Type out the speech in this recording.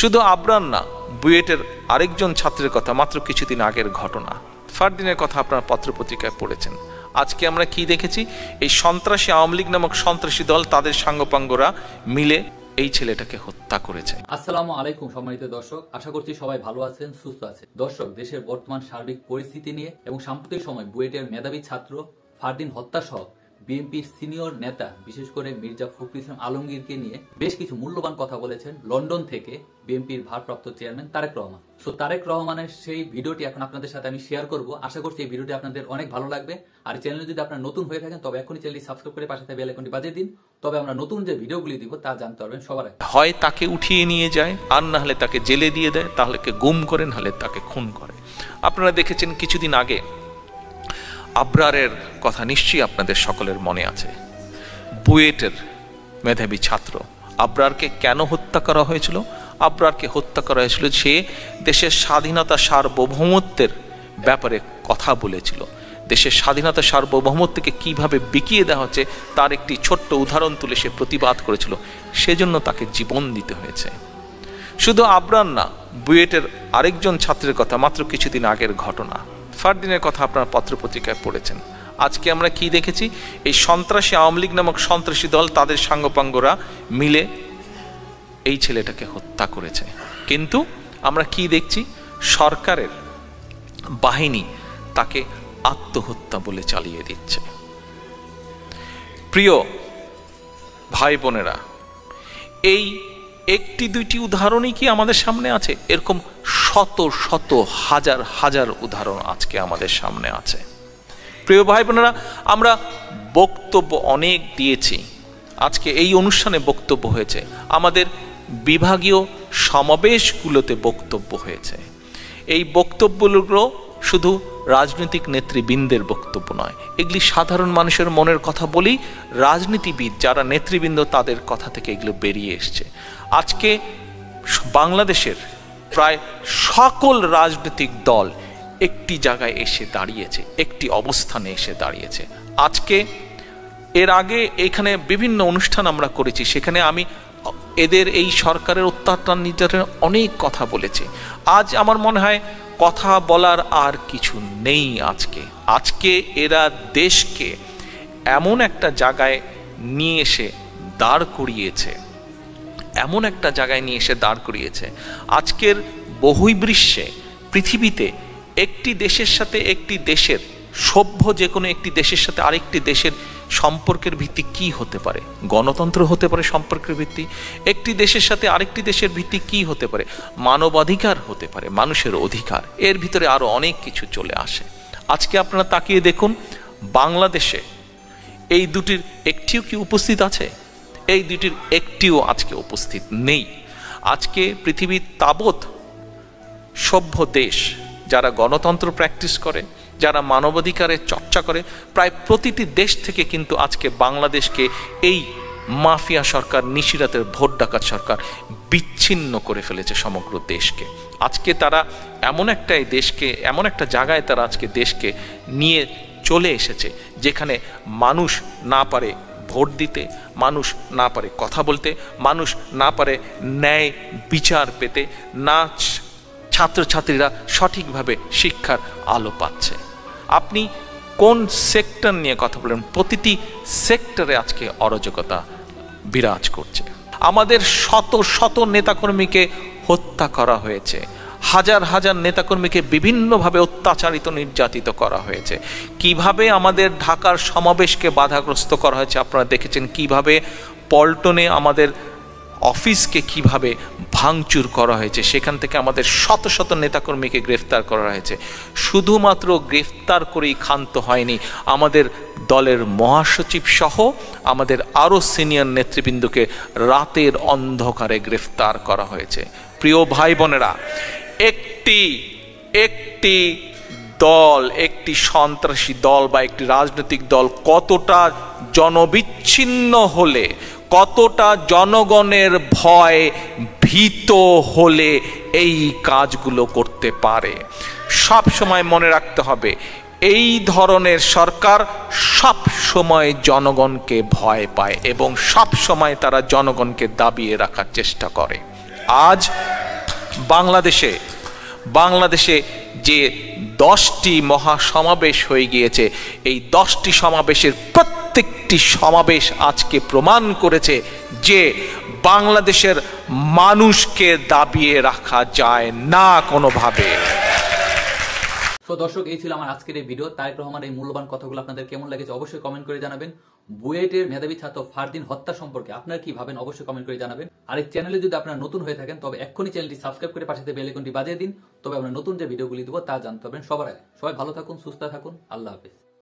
शुधु अब्रार ना बुएटर आरेकजन छात्रेर कथा मात्र किछुदिन आगेर घटना ফারদিনের कथा आपनारा पत्रपत्रिकाय पड़ेछेन। आजके आमरा कि देखेछि एई सन्त्रासी आवामी लीग नामक सन्त्रासी दल तादेर सांगपांगरा मिले এই ছেলেটাকে হত্যা করেছে। আসসালামু আলাইকুম সম্মানিত দর্শক, আশা করছি সবাই ভালো আছেন, সুস্থ আছেন। দর্শক, দেশের বর্তমান সার্বিক পরিস্থিতি নিয়ে এবং সাম্প্রতিক সময় বুয়েটের মেধাবী ছাত্র ফার্দিন হত্যা সহ বিএনপির সিনিয়র নেতা বিশেষ করে মির্জা ফখরুল ইসলাম আলমগীরকে নিয়ে বেশ কিছু মূল্যবান কথা বলেছেন লন্ডন থেকে বিএনপির ভারপ্রাপ্ত চেয়ারম্যান তারেক রহমান। সো তারেক রহমানের সেই ভিডিওটি এখন আপনাদের সাথে আমি শেয়ার করব। আশা করছি এই ভিডিওটি আপনাদের অনেক ভালো লাগবে। আর চ্যানেলে যদি আপনারা নতুন হয়ে থাকেন তবে এখনই চ্যানেলটি সাবস্ক্রাইব করে পাশে থাকা বেল আইকনটি বাজিয়ে দিন, তবে আমরা নতুন যে ভিডিওগুলি দিব তা জানতে পারবেন সবার আগে। হয় তাকে উঠিয়ে নিয়ে যায়, আর না হলে তাকে জেলে দিয়ে দেয়, তাহলে কে গুম করে, না হলে তাকে খুন করে। আপনারা দেখেছেন কিছুদিন আগে আব্রারের কথা নিশ্চয়ই আপনাদের সকলের মনে আছে। বুয়েটের মেধাবী ছাত্র আব্রারকে কেন হত্যা করা হয়েছিল? আব্রারকে হত্যা করা হয়েছিল সে দেশের স্বাধীনতা সার্বভৌমত্বের ব্যাপারে কথা বলেছিল। দেশের স্বাধীনতা সার্বভৌমত্বকে কিভাবে বিকিয়ে দেওয়া হচ্ছে তার একটি ছোট্ট উদাহরণ তুলে সে প্রতিবাদ করেছিল, সেজন্য তাকে জীবন দিতে হয়েছে। শুধু আব্রার না, বুয়েটের আরেকজন ছাত্রের কথা মাত্র কিছুদিন আগের ঘটনা ফার্দিনের কথা আপনারা পত্রপত্রিকায় পড়েছেন। আজকে আমরা কি দেখেছি এই সন্ত্রাসী আওয়ামী লীগ নামক সন্ত্রাসী দল তাদের সাঙ্গপাঙ্গরা মিলে এই ছেলেটাকে হত্যা করেছে, কিন্তু আমরা কি দেখছি সরকারের বাহিনী তাকে আত্মহত্যা বলে চালিয়ে দিচ্ছে। প্রিয় ভাই বোনেরা, এই একটি দুইটি উদাহরণই কি আমাদের সামনে আছে? এরকম শত শত হাজার হাজার উদাহরণ আজকে আমাদের সামনে আছে। প্রিয় ভাই বোনেরা, আমরা বক্তব্য অনেক দিয়েছি, আজকে এই অনুষ্ঠানে বক্তব্য হয়েছে, আমাদের বিভাগীয় সমাবেশগুলোতে বক্তব্য হয়েছে। এই বক্তব্যগুলো শুধু রাজনৈতিক নেতৃবৃন্দের বক্তব্য নয়, এগুলি সাধারণ মানুষের মনের কথা বলি রাজনীতিবিদ যারা নেতৃবৃন্দ তাদের কথা থেকে এগুলো বেরিয়ে এসছে। আজকে বাংলাদেশের প্রায় সকল রাজনৈতিক দল একটি জায়গায় এসে দাঁড়িয়েছে, একটি অবস্থানে এসে দাঁড়িয়েছে। আজকে এর আগে এখানে বিভিন্ন অনুষ্ঠান আমরা করেছি, সেখানে আমি এদের এই সরকারের অত্যাচার নির্যাতনের অনেক কথা বলেছি। আজ আমার মনে হয় কথা বলার আর কিছু নেই। আজকে আজকে এরা দেশকে এমন একটা জায়গায় নিয়ে এসে দাঁড় করিয়েছে, এমন একটা জায়গায় নিয়ে এসে দাঁড় করিয়েছে আজকের বহির্বিশ্বে, পৃথিবীতে একটি দেশের সাথে একটি দেশের, সভ্য যে কোনো একটি দেশের সাথে আরেকটি দেশের সম্পর্কের ভিত্তি কি হতে পারে? গণতন্ত্র হতে পারে সম্পর্কের ভিত্তি। একটি দেশের সাথে আরেকটি দেশের ভিত্তি কি হতে পারে? মানবাধিকার হতে পারে, মানুষের অধিকার। এর ভিতরে আরও অনেক কিছু চলে আসে। আজকে আপনারা তাকিয়ে দেখুন বাংলাদেশে এই দুটির একটিও কি উপস্থিত আছে? এই দুটির একটিও আজকে উপস্থিত নেই। আজকে পৃথিবীর তাবৎ সভ্য দেশ যারা গণতন্ত্র প্র্যাকটিস করে, যারা মানবাধিকারের চর্চা করে, প্রায় প্রতিটি দেশ থেকে কিন্তু আজকে বাংলাদেশকে এই মাফিয়া সরকার, নিশিরাতের ভোট ডাকাত সরকার বিচ্ছিন্ন করে ফেলেছে সমগ্র দেশকে। আজকে তারা এমন একটা দেশকে, এমন একটা জায়গায় তারা আজকে দেশকে নিয়ে চলে এসেছে যেখানে মানুষ না পারে ভোট দিতে, মানুষ না পারে কথা বলতে, মানুষ না পারে ন্যায় বিচার পেতে, না ছাত্রছাত্রীরা সঠিকভাবে শিক্ষার আলো পাচ্ছে। আপনি কোন সেক্টর নিয়ে কথা বলেন, প্রতিটি সেক্টরে আজকে অরাজকতা বিরাজ করছে। আমাদের শত শত নেতাকর্মীকে হত্যা করা হয়েছে, হাজার হাজার নেতাকর্মীকে বিভিন্নভাবে অত্যাচারিত, নির্যাতিত করা হয়েছে। কিভাবে আমাদের ঢাকার সমাবেশকে বাধাগ্রস্ত করা হয়েছে আপনারা দেখেছেন, কিভাবে পল্টনে আমাদের অফিসকে কিভাবে ভাঙচুর করা হয়েছে, সেখান থেকে আমাদের শত শত নেতাকর্মীকে গ্রেফতার করা হয়েছে। শুধুমাত্র গ্রেফতার করেই ক্ষান্ত হয়নি, আমাদের দলের মহাসচিব সহ আমাদের আরও সিনিয়র নেতৃবৃন্দকে রাতের অন্ধকারে গ্রেফতার করা হয়েছে। প্রিয় ভাই বোনেরা, একটি একটি দল, একটি সন্ত্রাসী দল বা একটি রাজনৈতিক দল কতটা জনবিচ্ছিন্ন হলে, কতটা জনগণের ভয় ভীত হলে এই কাজগুলো করতে পারে। সব সময় মনে রাখতে হবে এই ধরনের সরকার সব সময় জনগণকে ভয় পায় এবং সব সময় তারা জনগণকে দাবিয়ে রাখার চেষ্টা করে। আজ বাংলাদেশে বাংলাদেশে যে 10টি মহাসমাবেশ হয়ে গিয়েছে এই 10টি সমাবেশের প্রত্যেকটি সমাবেশ আজকে প্রমাণ করেছে যে বাংলাদেশের মানুষকে দাবিয়ে রাখা যায় না কোনোভাবে। তো দর্শক এই ছিল আমার আজকের এই ভিডিও। তারেক রহমানের এই মূল্যবান কথাগুলো আপনাদের কেমন লেগেছে অবশ্যই কমেন্ট করে জানাবেন। বুয়েটের মেধাবী ছাত্র ফারদিন হত্যা সম্পর্কে আপনারা কি ভাবেন অবশ্যই কমেন্ট করে জানাবেন। আর এই চ্যানেলে যদি আপনারা নতুন হয়ে থাকেন তবে এক্ষুনি চ্যানেলটি সাবস্ক্রাইব করে পাশে বেল আইকনটি বাজিয়ে দিন, তবে আমরা নতুন যে ভিডিওগুলি দেবো তা জানতে পারবেন সবার আগে। সবাই ভালো থাকুন, সুস্থ থাকুন, আল্লাহ হাফেজ।